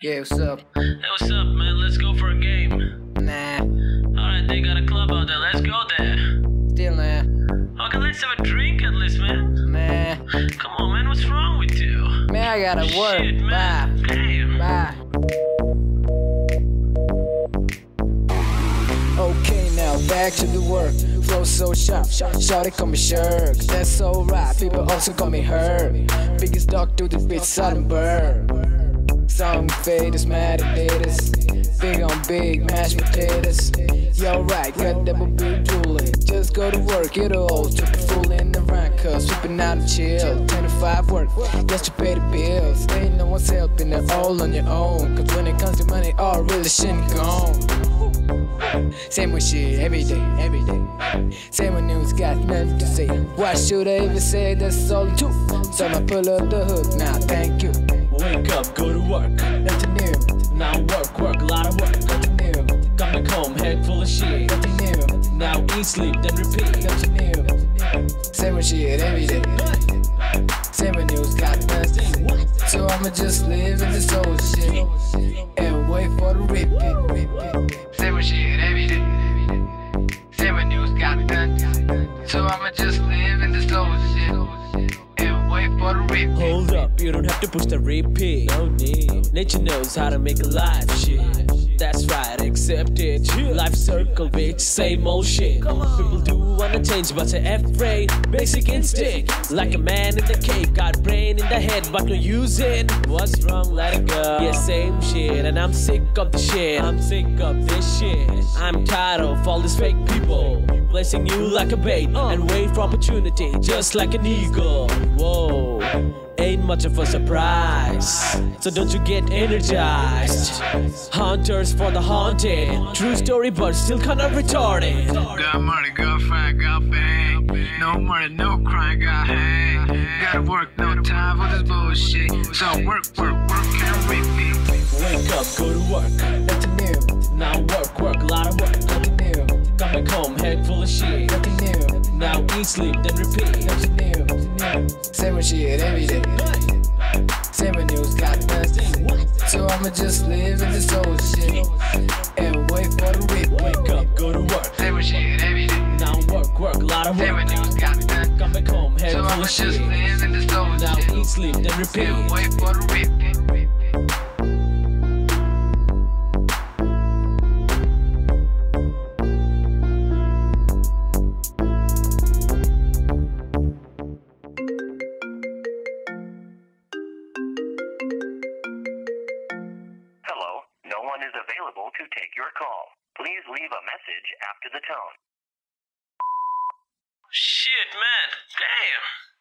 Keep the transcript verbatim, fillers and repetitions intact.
Yeah, what's up? Hey, what's up, man? Let's go for a game. Nah. Alright, they got a club out there. Let's go there. Still nah. Okay, let's have a drink at least, man. Nah. Come on, man. What's wrong with you? Man, I gotta Shit, work. Man. Bye. Damn. Bye. Okay, now back to the work. Flow so sharp, shawty call me Shirk. That's so right, people also call me Herb. Biggest dog to the beat, sudden burn. Some faders, mad haters, big on big mashed potatoes. Yo, right, got double big drooling. Just go to work, get old, trippin' foolin' the rank, cuz whippin' out and chill. ten to five work, just to pay the bills. Ain't no one's helping, they're all on your own. Cause when it comes to money, all really shouldn't gone. Same with shit, every day, every day. Same with news, got nothing to say. Why should I even say that's all too? So I pull up the hook, now nah, thank you. Wake up, go to work, nothing new. Now work, work, a lot of work, nothing new. Coming home, head full of shit, nothing new. Now eat, sleep, then repeat, nothing new. Same shit every day, same news, got nothing. So I'ma just live in this old shit and wait for the repeat. Same shit every day, same news, got nothing. So I'ma just live in this old shit. Hold up, you don't have to push the repeat. No need. Nature knows how to make a life shit. That's right, accept it. Life circle, bitch, same old shit. People do wanna change, but they're afraid. Basic instinct, like a man in the cave. Got brain in the head, but no use it. What's wrong, let it go. Yeah, same shit, and I'm sick of the shit. I'm sick of this shit. I'm tired of all these fake people placing you like a bait uh. and wait for opportunity, just like an eagle. Whoa, ain't much of a surprise, so don't you get energized. Hunters for the haunted, true story but still kinda retarded. Got money, got fat, got fame. No money, no crime, got hang. Gotta work, no time for this bullshit. So work, work, work, can't repeat. Wake up, go to work, nothing new. Now work, work, a lot of work, nothing new. Coming home, head full of shit, nothing new. Now eat, sleep, then repeat, nothing new. Same shit every day, same news, got nothing. So I'ma just live in this old shit and wait for the whip. Wake up, go to work, same shit every day. Now work, work, a lot of work, same news, got nothing. Coming home, head full of shit, so I'ma just live in this old shit. Now eat, sleep, then repeat, and wait for the whip. To take your call, please leave a message after the tone. Shit, man. Damn.